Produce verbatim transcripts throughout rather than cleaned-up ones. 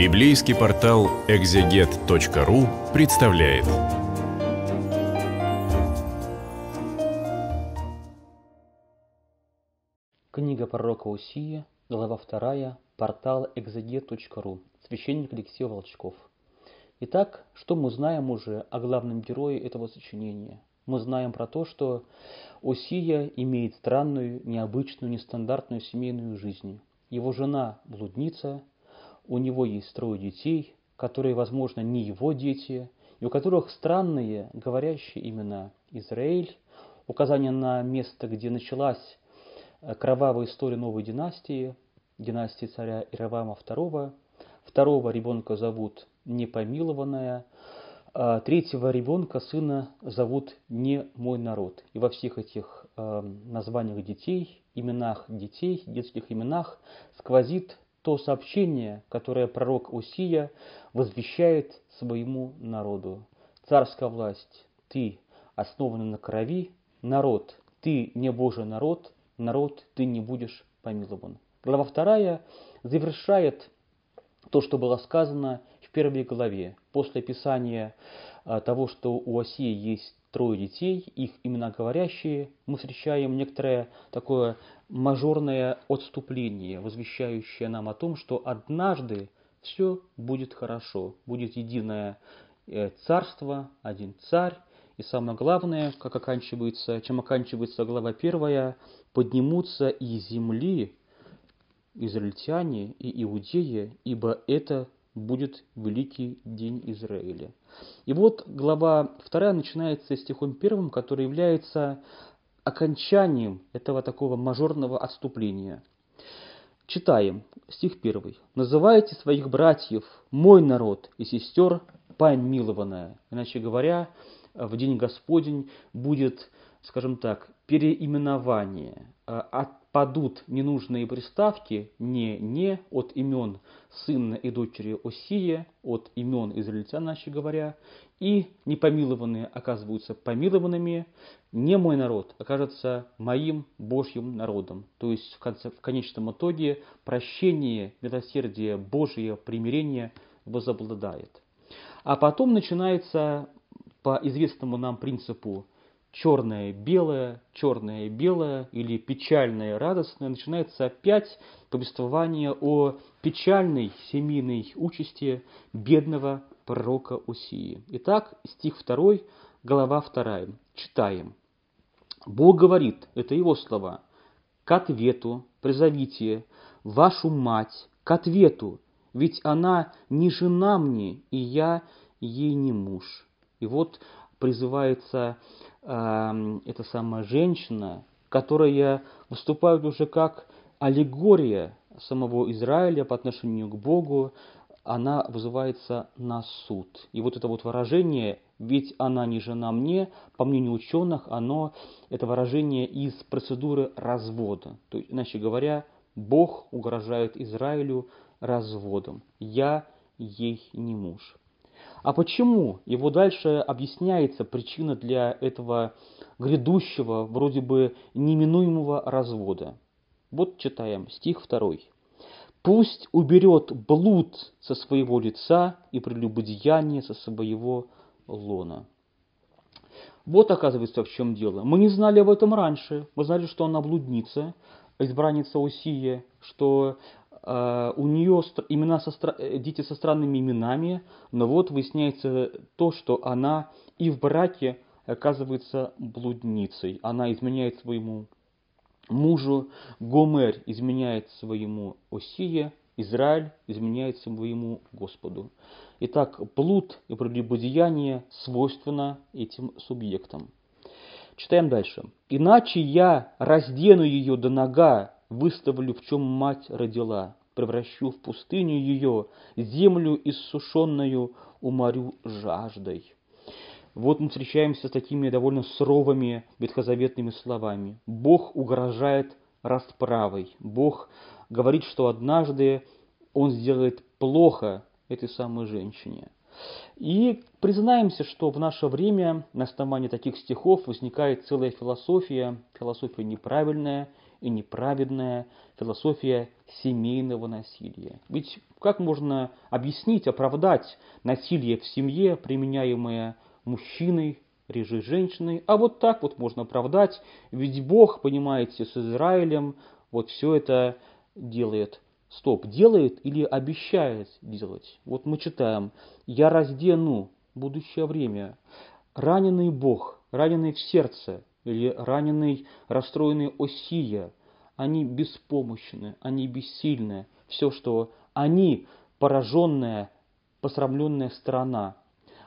Библейский портал экзегет точка ру представляет. Книга пророка Осии, глава вторая, портал экзегет точка ру, священник Алексей Волчков. Итак, что мы знаем уже о главном герое этого сочинения? Мы знаем про то, что Осия имеет странную, необычную, нестандартную семейную жизнь. Его жена – блудница, у него есть трое детей, которые, возможно, не его дети, и у которых странные, говорящие имена: Израиль, указание на место, где началась кровавая история новой династии, династии царя Иеровоама второго. Второго ребенка зовут Непомилованная, третьего ребенка, сына, зовут «Не мой народ». И во всех этих э, названиях детей, именах детей, детских именах сквозит то сообщение, которое пророк Осия возвещает своему народу. «Царская власть, ты основана на крови, народ, ты не Божий народ, народ, ты не будешь помилован». Глава вторая завершает то, что было сказано в первой главе. После описания того, что у Осии есть трое детей, их имена говорящие, мы встречаем некоторое такое мажорное отступление, возвещающее нам о том, что однажды все будет хорошо, будет единое царство, один царь. И самое главное, как оканчивается, чем оканчивается глава первая, поднимутся из земли израильтяне и иудеи, ибо это будет великий день Израиля. И вот глава вторая начинается стихом первым, который является окончанием этого такого мажорного отступления. Читаем стих первый. «Называйте своих братьев мой народ и сестер помилованная». Иначе говоря, в день Господень будет, скажем так, переименование. Отпадут ненужные приставки «не-не» от имен сына и дочери Осии, от имен израильтян, иначе говоря, и непомилованные оказываются помилованными, не мой народ окажется моим Божьим народом. То есть в, конце, в конечном итоге прощение, милосердие Божие, примирение возобладает. А потом начинается по известному нам принципу черное-белое, черное-белое или печальное-радостное, начинается опять повествование о печальной семейной участи бедного пророка Осии. Итак, стих два, глава два. Читаем. «Бог говорит», это его слова, «к ответу призовите вашу мать, к ответу, ведь она не жена мне, и я ей не муж». И вот призывается э, эта самая женщина, которая выступает уже как аллегория самого Израиля по отношению к Богу, она вызывается на суд. И вот это вот выражение «ведь она не жена мне», по мнению ученых, оно, это выражение из процедуры развода. То есть, иначе говоря, Бог угрожает Израилю разводом. «Я ей не муж». А почему? И вот дальше объясняется причина для этого грядущего, вроде бы неминуемого развода. Вот читаем стих два. «Пусть уберет блуд со своего лица и прелюбодеяние со своего лона». Вот, оказывается, в чем дело. Мы не знали об этом раньше. Мы знали, что она блудница, избранница Осии, что у нее имена со, дети со странными именами, но вот выясняется то, что она и в браке оказывается блудницей. Она изменяет своему мужу, Гомер изменяет своему Осии, Израиль изменяет своему Господу. Итак, блуд и прелюбодеяние свойственно этим субъектам. Читаем дальше. «Иначе я раздену ее до нога, выставлю, в чем мать родила, превращу в пустыню ее, землю иссушенную уморю жаждой». Вот мы встречаемся с такими довольно суровыми ветхозаветными словами. Бог угрожает расправой. Бог говорит, что однажды Он сделает плохо этой самой женщине. И признаемся, что в наше время на основании таких стихов возникает целая философия, философия неправильная, и неправедная философия семейного насилия. Ведь как можно объяснить, оправдать насилие в семье, применяемое мужчиной, реже женщиной? А вот так вот можно оправдать, ведь Бог, понимаете, с Израилем вот все это делает. Стоп, делает или обещает делать? Вот мы читаем: «Я раздену», будущее время, «раненый Бог», «раненый в сердце» или «раненый, расстроенный Осия», они беспомощны, они бессильны, все, что они пораженная, посрамленная сторона,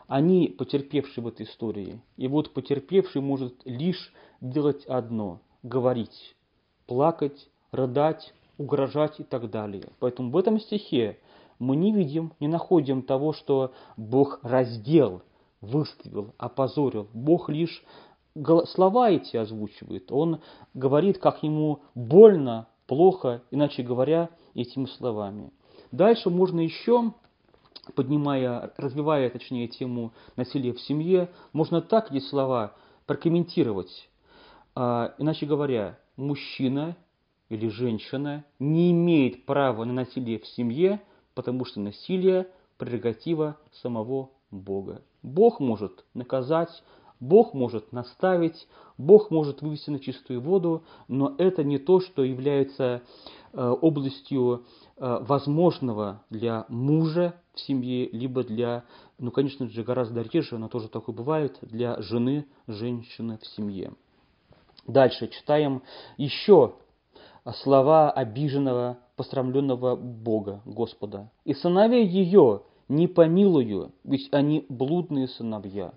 они потерпевшие в этой истории. И вот потерпевший может лишь делать одно – говорить, плакать, рыдать, угрожать и так далее. Поэтому в этом стихе мы не видим, не находим того, что Бог раздел, выставил, опозорил. Бог лишь слова эти озвучивает. Он говорит, как ему больно, плохо, иначе говоря, этими словами. Дальше можно еще, поднимая, развивая, точнее, тему насилия в семье, можно так эти слова прокомментировать. Иначе говоря, мужчина или женщина не имеет права на насилие в семье, потому что насилие – прерогатива самого Бога. Бог может наказать, Бог может наставить, Бог может вывести на чистую воду, но это не то, что является областью возможного для мужа в семье, либо для, ну, конечно же, гораздо реже, но тоже такое бывает, для жены, женщины в семье. Дальше читаем еще слова обиженного, посрамленного Бога, Господа. «И сыновей ее не помилую, ведь они блудные сыновья.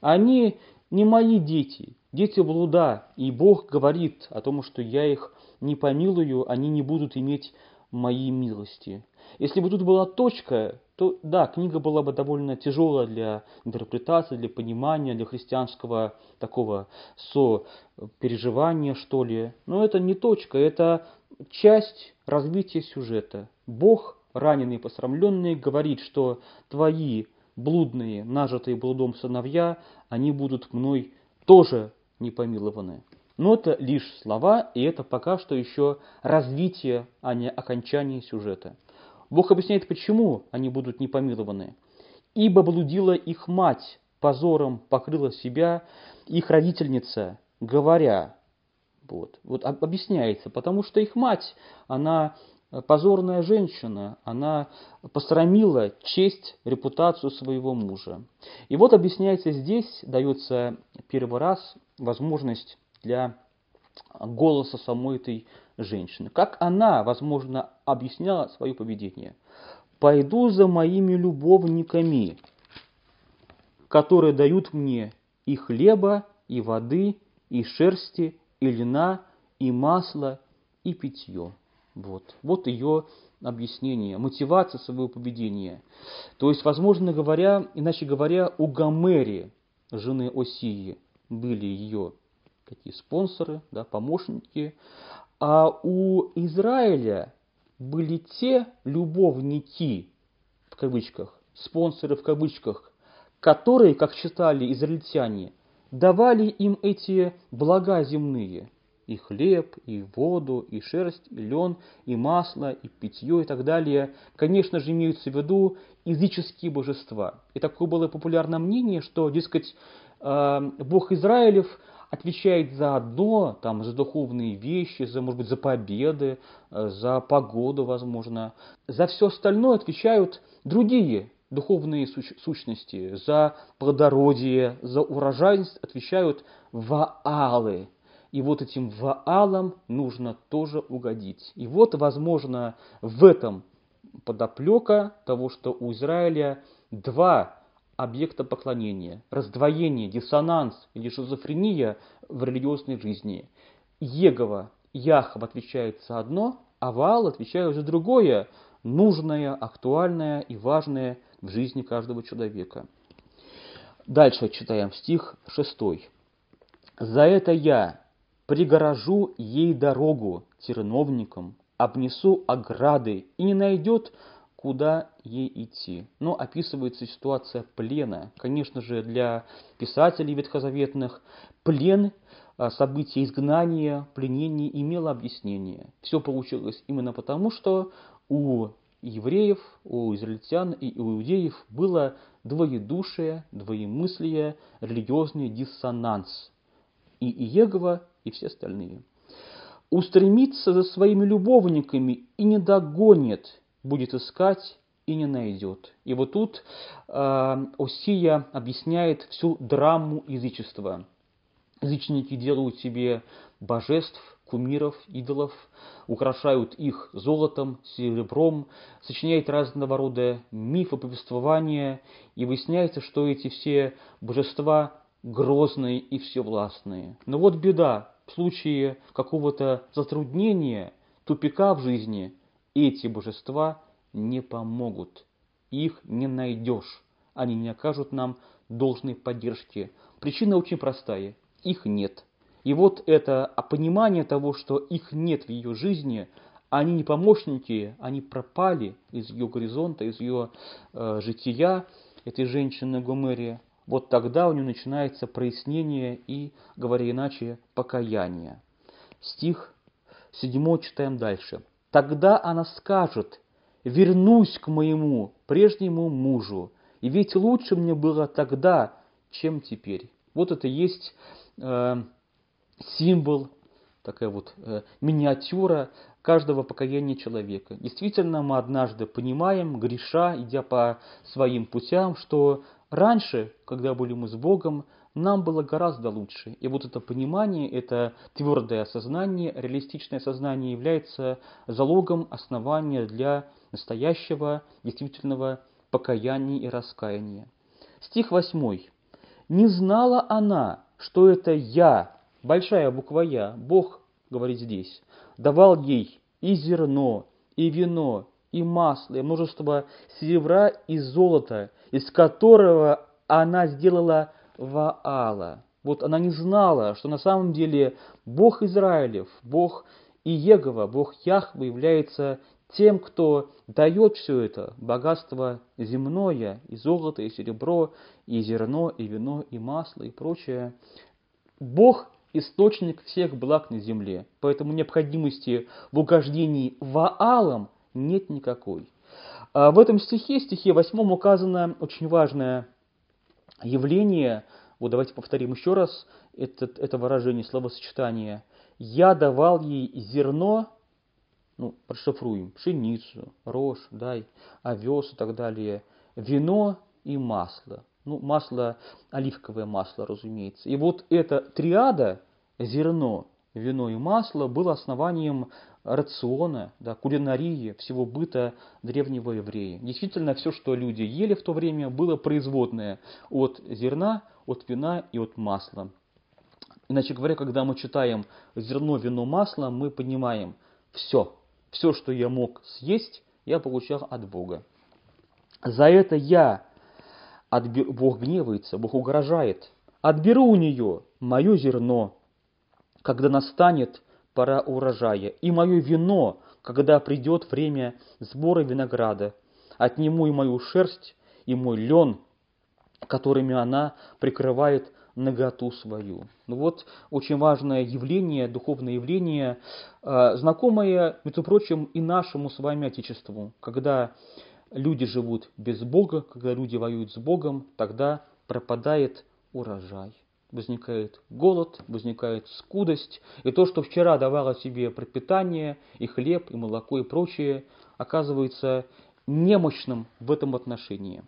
Они не мои дети, дети блуда, и Бог говорит о том, что я их не помилую, они не будут иметь моей милости». Если бы тут была точка, то да, книга была бы довольно тяжелая для интерпретации, для понимания, для христианского такого сопереживания, что ли. Но это не точка, это часть развития сюжета. Бог, раненый и посрамленный, говорит, что твои блудные, нажитые блудом сыновья, они будут мной тоже не помилованы. Но это лишь слова, и это пока что еще развитие, а не окончание сюжета. Бог объясняет, почему они будут не помилованы. «Ибо блудила их мать, позором покрыла себя их родительница, говоря». Вот, вот объясняется, потому что их мать, она позорная женщина, она посрамила честь, репутацию своего мужа. И вот объясняется здесь, дается первый раз возможность для голоса самой этой женщины. Как она, возможно, объясняла свое поведение? «Пойду за моими любовниками, которые дают мне и хлеба, и воды, и шерсти, и льна, и масла, и питье». Вот, вот ее объяснение, мотивация своего поведения. То есть, возможно говоря, иначе говоря, у Гомери, жены Осии, были ее какие спонсоры, да, помощники, а у Израиля были те любовники, в кавычках, спонсоры в кавычках, которые, как считали израильтяне, давали им эти блага земные, и хлеб, и воду, и шерсть, и лен, и масло, и питье, и так далее. Конечно же, имеются в виду языческие божества. И такое было популярное мнение, что, дескать, Бог Израилев отвечает за одно, там, за духовные вещи, за, может быть, за победы, за погоду, возможно. За все остальное отвечают другие духовные сущности, за плодородие, за урожайность отвечают ваалы. И вот этим ваалам нужно тоже угодить. И вот, возможно, в этом подоплека того, что у Израиля два объекта поклонения, раздвоение, диссонанс или шизофрения в религиозной жизни. Иегова, Яхва отвечает за одно, а Ваал отвечает за другое, нужное, актуальное и важное в жизни каждого человека. Дальше читаем стих шестой. «За это я пригорожу ей дорогу терновником, обнесу ограды, и не найдет, куда ей идти». Но описывается ситуация плена. Конечно же, для писателей ветхозаветных плен событие изгнания, пленения имело объяснение. Все получилось именно потому, что у евреев, у израильтян и у иудеев было двоедушие, двоемыслие, религиозный диссонанс. И Иегова, и все остальные. Устремится за своими любовниками и не догонит, будет искать и не найдет. И вот тут э, Осия объясняет всю драму язычества. Язычники делают себе божеств, кумиров, идолов, украшают их золотом, серебром, сочиняют разного рода мифы, повествования, и выясняется, что эти все божества грозные и всевластные. Но вот беда. В случае какого-то затруднения, тупика в жизни, эти божества не помогут. Их не найдешь. Они не окажут нам должной поддержки. Причина очень простая. Их нет. И вот это понимание того, что их нет в ее жизни, они не помощники, они пропали из ее горизонта, из ее э, жития, этой женщины Гомере. Вот тогда у нее начинается прояснение и, говоря иначе, покаяние. Стих седьмой читаем дальше. «Тогда она скажет: вернусь к моему прежнему мужу, и ведь лучше мне было тогда, чем теперь». Вот это и есть э, символ, такая вот э, миниатюра каждого покаяния человека. Действительно, мы однажды понимаем, греша, идя по своим путям, что раньше, когда были мы с Богом, нам было гораздо лучше. И вот это понимание, это твердое сознание, реалистичное сознание является залогом основания для настоящего, действительного покаяния и раскаяния. Стих восьмой. «Не знала она, что это я, большая буква Я, Бог, говорит здесь, давал ей и зерно, и вино, и масло, и множество серебра и золота, из которого она сделала Ваала». Вот она не знала, что на самом деле Бог Израилев, Бог Иегова, Бог Яхва является тем, кто дает все это богатство земное, и золото, и серебро, и зерно, и вино, и масло, и прочее. Бог – источник всех благ на земле, поэтому необходимости в угождении Ваалам нет никакой. А в этом стихе, стихе восьмом, указано очень важное явление. Вот давайте повторим еще раз это, это выражение, словосочетание. «Я давал ей зерно», ну, расшифруем, пшеницу, рожь, дай, овес и так далее, «вино» и «масло». Ну, масло, оливковое масло, разумеется. И вот эта триада, зерно, вино и масло, было основанием рациона, да, кулинарии, всего быта древнего еврея. Действительно, все, что люди ели в то время, было производное от зерна, от вина и от масла. Иначе говоря, когда мы читаем «зерно, вино, масло», мы понимаем все. Все, что я мог съесть, я получал от Бога. «За это я», отбер... Бог гневается, Бог угрожает, «отберу у нее мое зерно, когда настанет пора урожая, и мое вино, когда придет время сбора винограда. Отниму и мою шерсть, и мой лен, которыми она прикрывает наготу свою». Ну вот очень важное явление, духовное явление, знакомое, между прочим, и нашему с вами Отечеству. Когда люди живут без Бога, когда люди воюют с Богом, тогда пропадает урожай. Возникает голод, возникает скудость, и то, что вчера давало себе пропитание, и хлеб, и молоко, и прочее, оказывается немощным в этом отношении.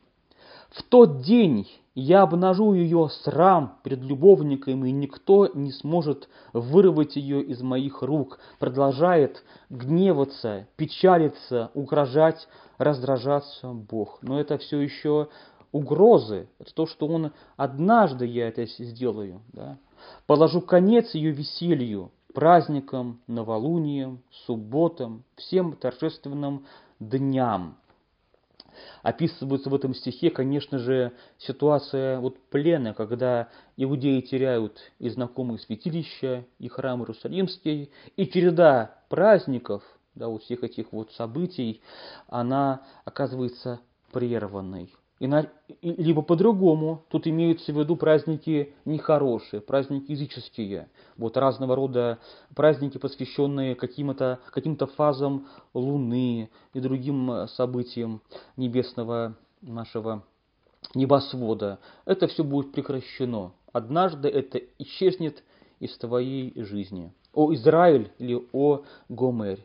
«В тот день я обнажу ее срам перед любовниками, и никто не сможет вырвать ее из моих рук», продолжает гневаться, печалиться, угрожать, раздражаться Бог. Но это все еще угрозы, это то, что он «однажды я это сделаю», да? «Положу конец ее веселью, праздникам, новолуниям, субботам, всем торжественным дням». Описывается в этом стихе, конечно же, ситуация вот плена, когда иудеи теряют и знакомые святилища, и храм Иерусалимский, и череда праздников, да, вот всех этих вот событий, она оказывается прерванной. либо по-другому, тут имеются в виду праздники нехорошие, праздники языческие, вот разного рода праздники, посвященные каким-то каким-то фазам Луны и другим событиям небесного нашего небосвода. Это все будет прекращено. Однажды это исчезнет из твоей жизни. О Израиль или о Гомер!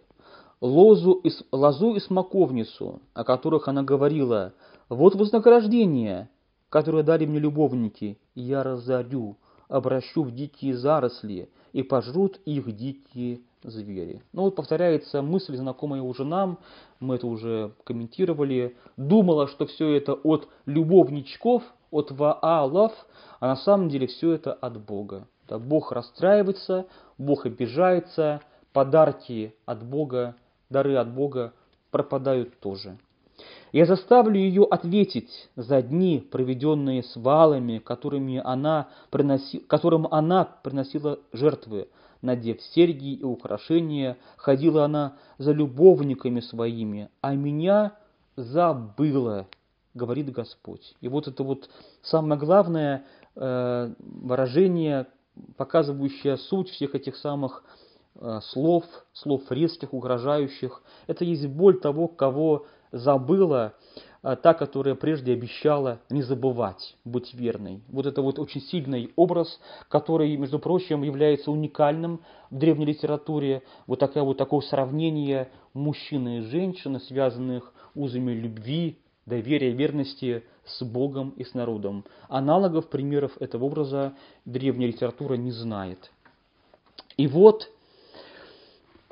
Лозу и, лозу и смоковницу, о которых она говорила, вот вознаграждение, которое дали мне любовники, я разорю, обращу в дикие заросли, и пожрут их дикие звери. Ну вот повторяется мысль, знакомая уже нам, мы это уже комментировали, думала, что все это от любовничков, от Ваалов, а на самом деле все это от Бога. Да, Бог расстраивается, Бог обижается, подарки от Бога, дары от Бога пропадают тоже. Я заставлю ее ответить за дни, проведенные с Ваалами, которыми она приноси... которым она приносила жертвы. Надев серьги и украшения, ходила она за любовниками своими, а меня забыла, говорит Господь. И вот это вот самое главное э, выражение, показывающее суть всех этих самых э, слов, слов резких, угрожающих. Это есть боль того, кого забыла, та, которая прежде обещала не забывать, быть верной. Вот это вот очень сильный образ, который, между прочим, является уникальным в древней литературе. Вот такое вот такое сравнение мужчины и женщины, связанных узами любви, доверия, верности с Богом и с народом. Аналогов, примеров этого образа древняя литература не знает. И вот...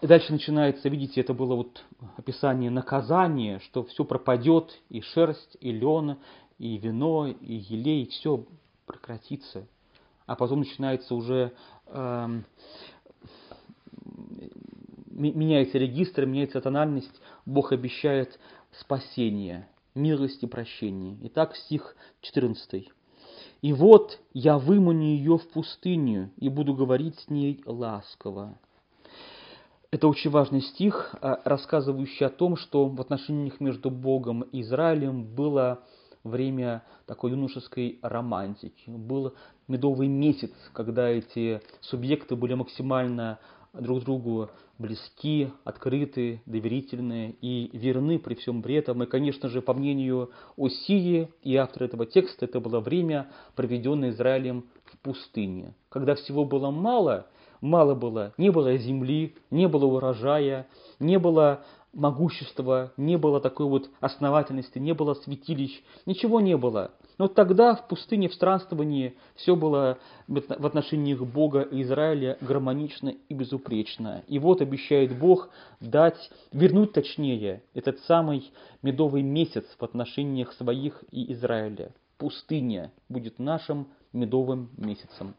И дальше начинается, видите, это было вот описание наказания, что все пропадет, и шерсть, и лен, и вино, и елей, все прекратится. А потом начинается уже, э, меняется регистр, меняется тональность, Бог обещает спасение, милость и прощение. Итак, стих четырнадцатый. «И вот я выманю ее в пустыню и буду говорить с ней ласково». Это очень важный стих, рассказывающий о том, что в отношениях между Богом и Израилем было время такой юношеской романтики. Был медовый месяц, когда эти субъекты были максимально друг другу близки, открыты, доверительны и верны при всем при этом. И, конечно же, по мнению Осии и автора этого текста, это было время, проведенное Израилем в пустыне, когда всего было мало. Мало было, не было земли, не было урожая, не было могущества, не было такой вот основательности, не было святилищ, ничего не было. Но тогда в пустыне, в странствовании все было в отношении Бога и Израиля гармонично и безупречно. И вот обещает Бог дать, вернуть точнее, этот самый медовый месяц в отношениях своих и Израиля. Пустыня будет нашим медовым месяцем.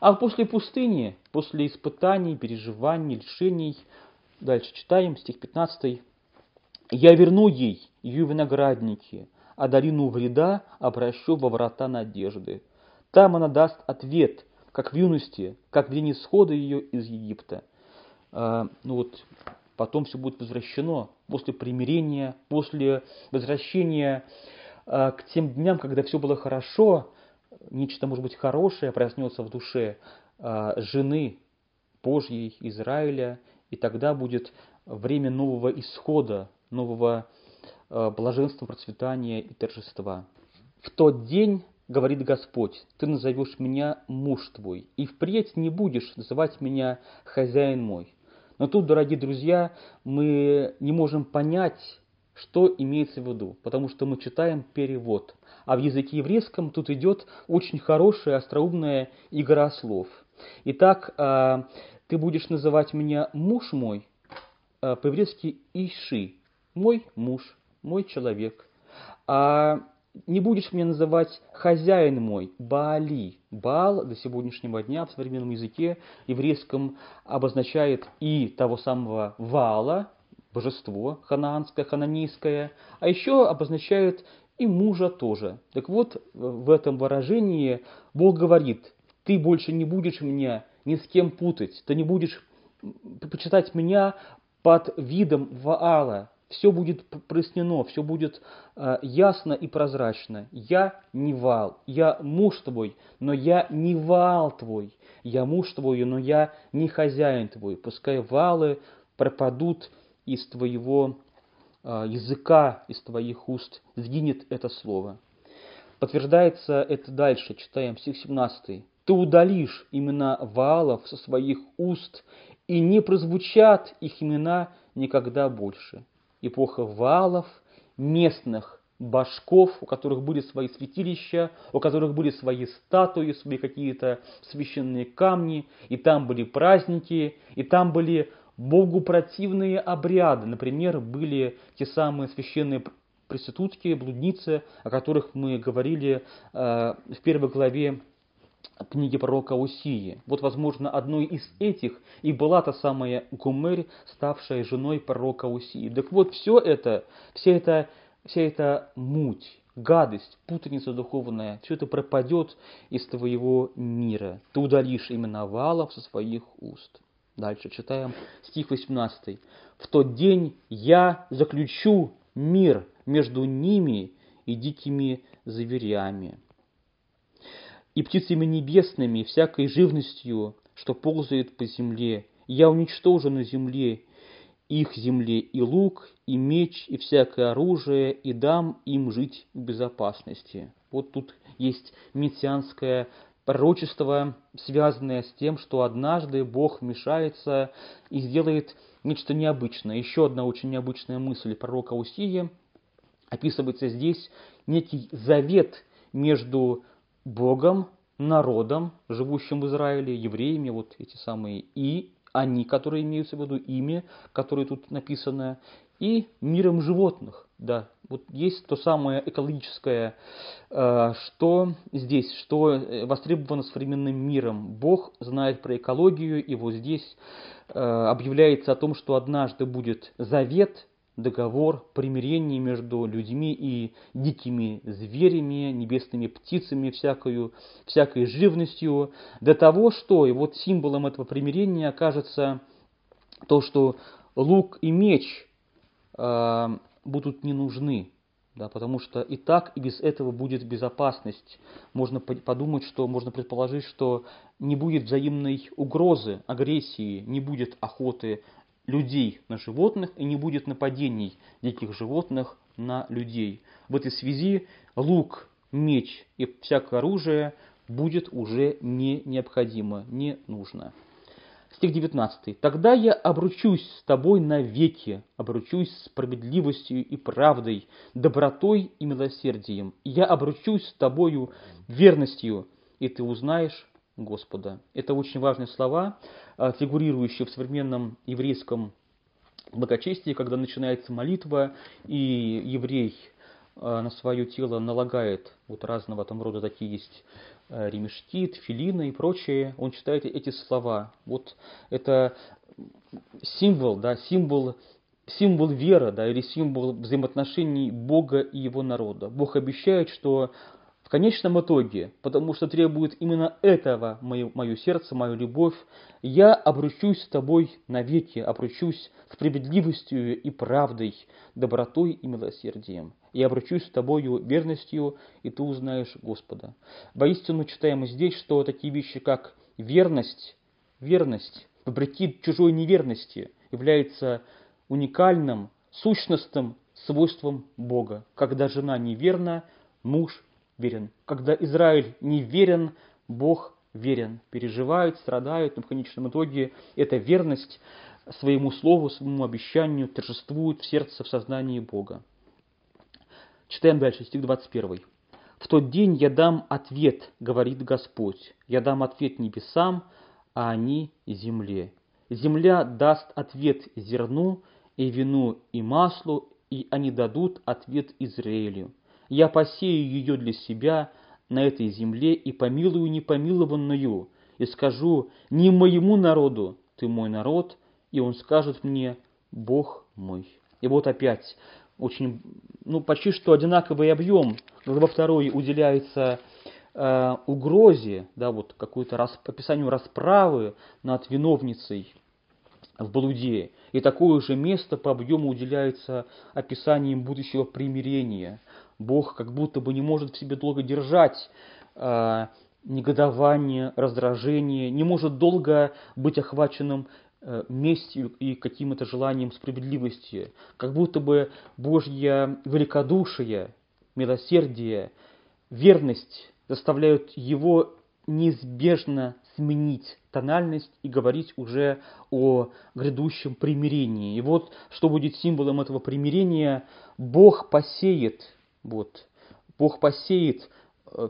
А после пустыни, после испытаний, переживаний, лишений, дальше читаем, стих пятнадцатый. «Я верну ей ее виноградники, а долину вреда обращу во врата надежды. Там она даст ответ, как в юности, как в день исхода ее из Египта». А, ну вот, потом все будет возвращено после примирения, после возвращения а, к тем дням, когда все было хорошо. Нечто, может быть, хорошее проснется в душе э, жены Божьей, Израиля, и тогда будет время нового исхода, нового э, блаженства, процветания и торжества. «В тот день, — говорит Господь, — ты назовешь меня муж твой, и впредь не будешь называть меня хозяин мой». Но тут, дорогие друзья, мы не можем понять, что имеется в виду, потому что мы читаем перевод. А в языке еврейском тут идет очень хорошая, остроумная игра слов. Итак, ты будешь называть меня муж мой, по-еврейски «иши», мой муж, мой человек. А не будешь меня называть хозяин мой, Баали. Баал до сегодняшнего дня в современном языке еврейском обозначает и того самого Ваала, божество ханаанское, хананейское, а еще обозначает и мужа тоже. Так вот, в этом выражении Бог говорит: ты больше не будешь меня ни с кем путать, ты не будешь почитать меня под видом Ваала, Все будет прояснено, все будет э, ясно и прозрачно. Я не Ваал, я муж твой, но я не Ваал твой. Я муж твой, но я не хозяин твой. Пускай Ваалы пропадут из твоего э, языка, из твоих уст. Сгинет это слово. Подтверждается это дальше, читаем стих семнадцатый. «Ты удалишь имена Ваалов со своих уст, и не прозвучат их имена никогда больше». Эпоха Ваалов, местных башков, у которых были свои святилища, у которых были свои статуи, свои какие-то священные камни, и там были праздники, и там были богу противные обряды. Например, были те самые священные проститутки, блудницы, о которых мы говорили э, в первой главе книги пророка Осии. Вот, возможно, одной из этих и была та самая Гомер, ставшая женой пророка Осии. Так вот, все это, вся эта, вся эта муть, гадость, путаница духовная, все это пропадет из твоего мира. Ты удалишь имена Ваалов со своих уст. Дальше читаем стих восемнадцатый. «В тот день я заключу мир между ними и дикими зверями, и птицами небесными, и всякой живностью, что ползает по земле. Я уничтожу на земле, их земле, и лук, и меч, и всякое оружие, и дам им жить в безопасности». Вот тут есть мессианское пророчество, связанное с тем, что однажды Бог вмешается и сделает нечто необычное. Еще одна очень необычная мысль пророка Осии. Описывается здесь некий завет между Богом, народом, живущим в Израиле, евреями, вот эти самые «и», они, которые имеются в виду, имя, которое тут написано, и миром животных. Да, вот есть то самое экологическое, что здесь, что востребовано современным миром. Бог знает про экологию, и вот здесь объявляется о том, что однажды будет завет, договор, примирение между людьми и дикими зверями, небесными птицами, всякою, всякой живностью, до того, что, и вот символом этого примирения окажется то, что лук и меч э, будут не нужны, да, потому что и так, и без этого будет безопасность. Можно подумать, что, можно предположить, что не будет взаимной угрозы, агрессии, не будет охоты людей на животных и не будет нападений диких животных на людей. В этой связи лук, меч и всякое оружие будет уже не необходимо, не нужно. Стих девятнадцатый. «Тогда я обручусь с тобой навеки, обручусь справедливостью и правдой, добротой и милосердием. Я обручусь с тобою верностью, и ты узнаешь Господа». Это очень важные слова, фигурирующие в современном еврейском благочестии, когда начинается молитва, и еврей на свое тело налагает вот разного там рода, такие есть ремешки, тфилины и прочее, он читает эти слова. Вот это символ, да, символ, символ веры, да, или символ взаимоотношений Бога и его народа. Бог обещает, что в конечном итоге, потому что требует именно этого мое, мое сердце, мою любовь, я обручусь с тобой навеки, обручусь справедливостью и правдой, добротой и милосердием. Я обручусь с тобою верностью, и ты узнаешь Господа. Воистину читаем здесь, что такие вещи, как верность, верность, вопреки чужой неверности, является уникальным, сущностным свойством Бога. Когда жена неверна, муж верен. Когда Израиль не верен, Бог верен. Переживают, страдают, но в конечном итоге эта верность своему слову, своему обещанию торжествует в сердце, в сознании Бога. Читаем дальше, стих двадцать первый. «В тот день я дам ответ, говорит Господь. Я дам ответ небесам, а они земле. Земля даст ответ зерну, и вину, и маслу, и они дадут ответ Израилю. Я посею ее для себя на этой земле и помилую непомилованную, и скажу не моему народу, ты мой народ, и он скажет мне, Бог мой». И вот опять очень, ну, почти что одинаковый объем. Глава второй уделяется э, угрозе, да, вот какой-то рас, описанию расправы над виновницей в блуде. И такое же место по объему уделяется описанием будущего примирения. Бог как будто бы не может в себе долго держать э, негодование, раздражение, не может долго быть охваченным э, местью и каким-то желанием справедливости. Как будто бы Божье великодушие, милосердие, верность заставляют его неизбежно сменить тональность и говорить уже о грядущем примирении. И вот, что будет символом этого примирения, Бог посеет, вот, Бог посеет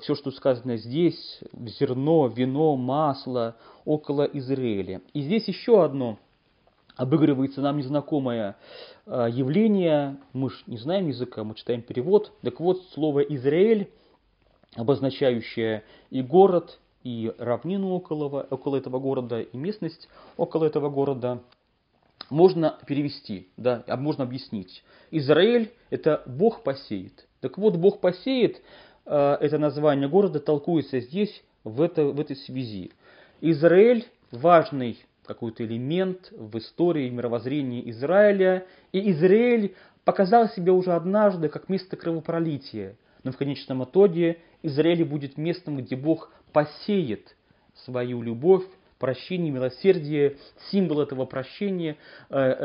все, что сказано здесь, в зерно, вино, масло, около Израиля. И здесь еще одно обыгрывается нам незнакомое явление, мы же не знаем языка, мы читаем перевод. Так вот, слово «Израиль», обозначающее и город, и равнину около, около этого города, и местность около этого города, можно перевести, да, можно объяснить. Израиль – это Бог посеет. Так вот, Бог посеет, это название города толкуется здесь в, это, в этой связи. Израиль – важный какой-то элемент в истории, мировоззрении Израиля, и Израиль показал себя уже однажды как место кровопролития. Но в конечном итоге Израиль будет местом, где Бог посеет свою любовь, прощение, милосердие. Символ этого прощения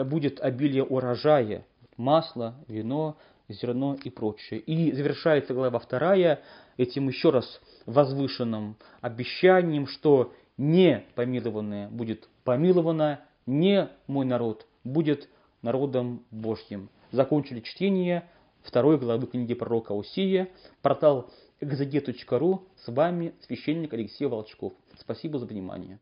будет обилие урожая, масло, вино, зерно и прочее. И завершается глава вторая этим еще раз возвышенным обещанием, что не помилованное будет помиловано, не мой народ будет народом Божьим. Закончили чтение второй главы книги пророка Осии, портал экзегет точка ру. С вами священник Алексей Волчков. Спасибо за внимание.